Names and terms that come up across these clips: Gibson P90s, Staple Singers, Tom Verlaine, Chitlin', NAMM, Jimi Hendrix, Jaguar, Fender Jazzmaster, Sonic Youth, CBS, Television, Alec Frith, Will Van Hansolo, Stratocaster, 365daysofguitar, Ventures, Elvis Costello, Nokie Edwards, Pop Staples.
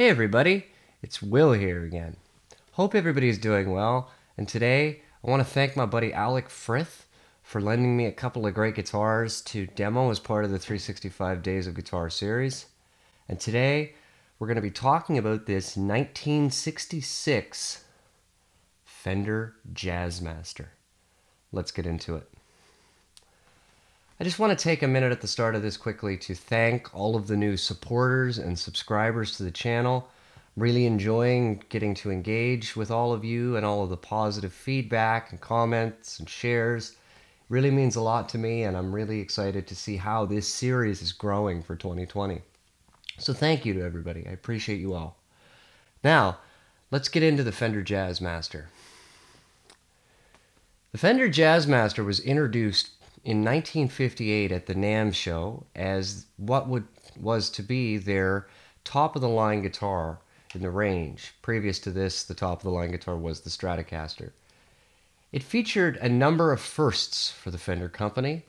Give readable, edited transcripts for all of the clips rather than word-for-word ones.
Hey everybody, it's Will here again. Hope everybody's doing well, and today I want to thank my buddy Alec Frith for lending me a couple of great guitars to demo as part of the 365 Days of Guitar series. And today we're going to be talking about this 1966 Fender Jazzmaster. Let's get into it. I just want to take a minute at the start of this quickly to thank all of the new supporters and subscribers to the channel. I'm really enjoying getting to engage with all of you and all of the positive feedback and comments and shares. It really means a lot to me, and I'm really excited to see how this series is growing for 2020. So thank you to everybody. I appreciate you all. Now, let's get into the Fender Jazzmaster. The Fender Jazzmaster was introduced in 1958 at the NAMM show as what was to be their top-of-the-line guitar in the range. Previous to this, the top-of-the-line guitar was the Stratocaster. It featured a number of firsts for the Fender company,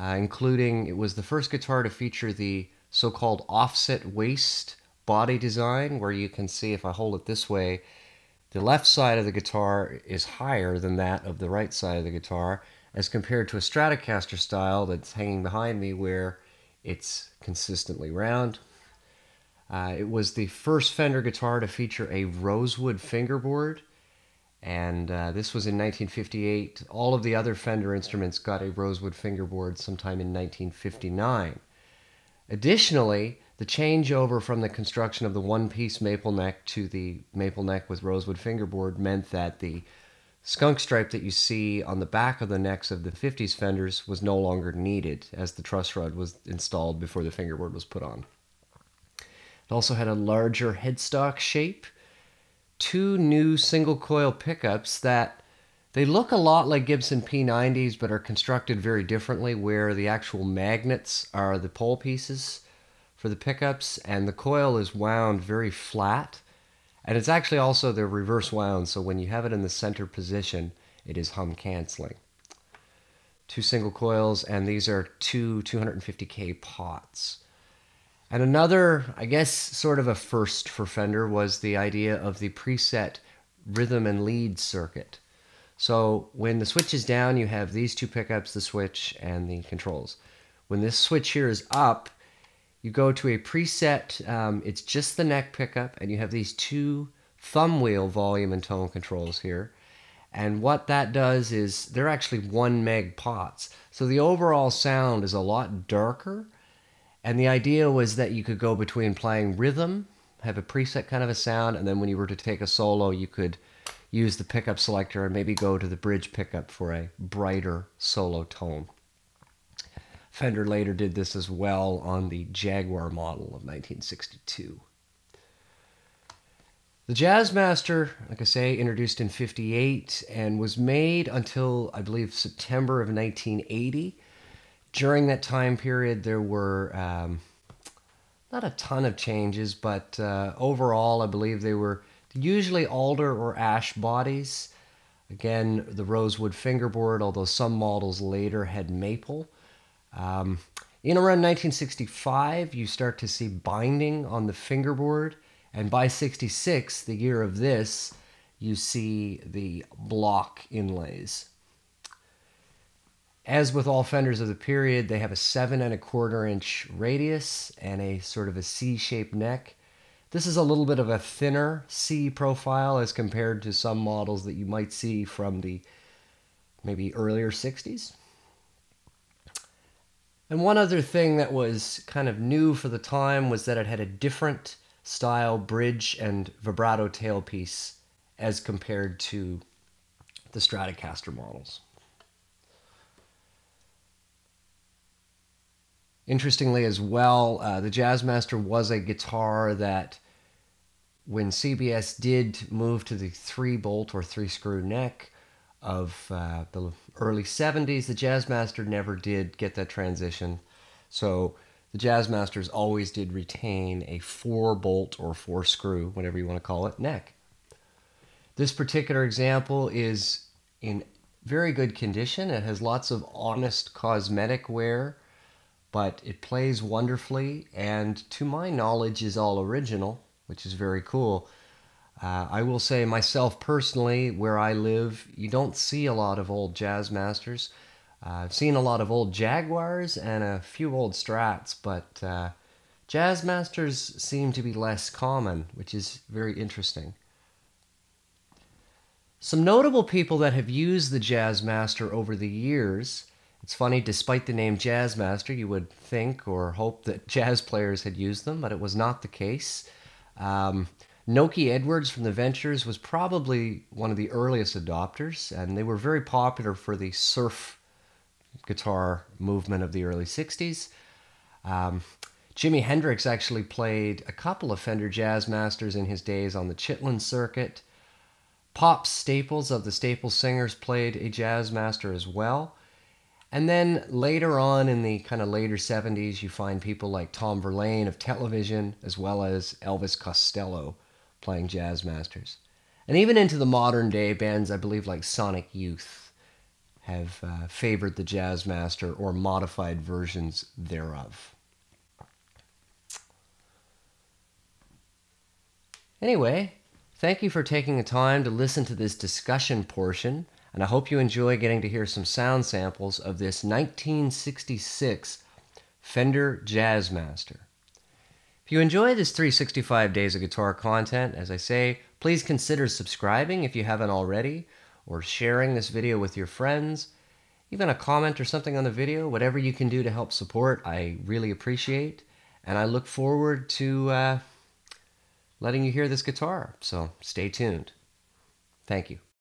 including it was the first guitar to feature the so-called offset waist body design, where you can see if I hold it this way, the left side of the guitar is higher than that of the right side of the guitar, as compared to a Stratocaster style that's hanging behind me where it's consistently round. It was the first Fender guitar to feature a rosewood fingerboard, and this was in 1958. All of the other Fender instruments got a rosewood fingerboard sometime in 1959. Additionally, the changeover from the construction of the one-piece maple neck to the maple neck with rosewood fingerboard meant that the skunk stripe that you see on the back of the necks of the 50s Fenders was no longer needed, as the truss rod was installed before the fingerboard was put on. It also had a larger headstock shape, two new single coil pickups that they look a lot like Gibson P90s but are constructed very differently, where the actual magnets are the pole pieces for the pickups and the coil is wound very flat. And it's actually also the reverse wound, so when you have it in the center position, it is hum canceling. Two single coils, and these are two 250K pots. And another, I guess, sort of a first for Fender was the idea of the preset rhythm and lead circuit. So when the switch is down, you have these two pickups, the switch and the controls. When this switch here is up, you go to a preset, it's just the neck pickup, and you have these two thumb wheel volume and tone controls here. And what that does is, they're actually 1 meg pots. So the overall sound is a lot darker, and the idea was that you could go between playing rhythm, have a preset kind of a sound, and then when you were to take a solo, you could use the pickup selector and maybe go to the bridge pickup for a brighter solo tone. Fender later did this as well on the Jaguar model of 1962. The Jazzmaster, like I say, introduced in 58 and was made until, I believe, September of 1980. During that time period, there were not a ton of changes, but overall, I believe they were usually alder or ash bodies. Again, the rosewood fingerboard, although some models later had maple. In around 1965, you start to see binding on the fingerboard, and by 66, the year of this, you see the block inlays. As with all Fenders of the period, they have a 7 1/4 inch radius and a sort of a C-shaped neck. This is a little bit of a thinner C profile as compared to some models that you might see from the maybe earlier 60s. And one other thing that was kind of new for the time was that it had a different style bridge and vibrato tailpiece as compared to the Stratocaster models. Interestingly as well, the Jazzmaster was a guitar that when CBS did move to the 3-bolt or 3-screw neck of the early 70s, the Jazzmaster never did get that transition. So the Jazzmasters always did retain a 4-bolt or 4-screw, whatever you want to call it, neck. This particular example is in very good condition. It has lots of honest cosmetic wear, but it plays wonderfully and to my knowledge is all original. which is very cool. I will say myself personally, where I live, you don't see a lot of old Jazzmasters. I've seen a lot of old Jaguars and a few old Strats, but Jazzmasters seem to be less common, which is very interesting. Some notable people that have used the Jazzmaster over the years. It's funny, despite the name Jazzmaster, you would think or hope that jazz players had used them, but it was not the case. Nokie Edwards from the Ventures was probably one of the earliest adopters, and they were very popular for the surf guitar movement of the early 60s. Jimi Hendrix actually played a couple of Fender Jazzmasters in his days on the Chitlin' circuit. Pop Staples of the Staple Singers played a Jazzmaster as well. And then later on in the kind of later 70s, you find people like Tom Verlaine of Television, as well as Elvis Costello playing Jazzmasters. And even into the modern day, bands I believe like Sonic Youth have favored the Jazzmaster or modified versions thereof. Anyway, thank you for taking the time to listen to this discussion portion, and I hope you enjoy getting to hear some sound samples of this 1966 Fender Jazzmaster. If you enjoy this 365 Days of Guitar content, as I say, please consider subscribing if you haven't already, or sharing this video with your friends. Even a comment or something on the video, whatever you can do to help support, I really appreciate, and I look forward to letting you hear this guitar, so stay tuned. Thank you.